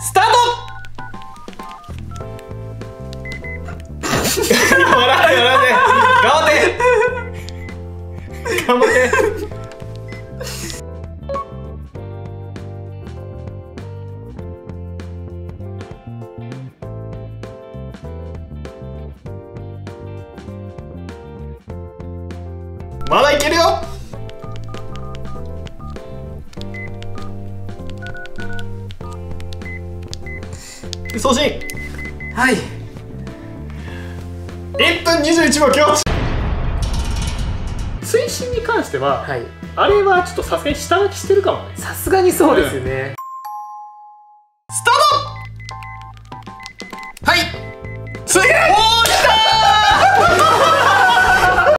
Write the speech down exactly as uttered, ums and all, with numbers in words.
スタート。笑うよなんで。頑張って。頑張って。まだいけるよ。送信。はい。一分二十一秒強。推進に関しては、はい、あれはちょっとさすがに下書きしてるかもね。さすがにそうですね。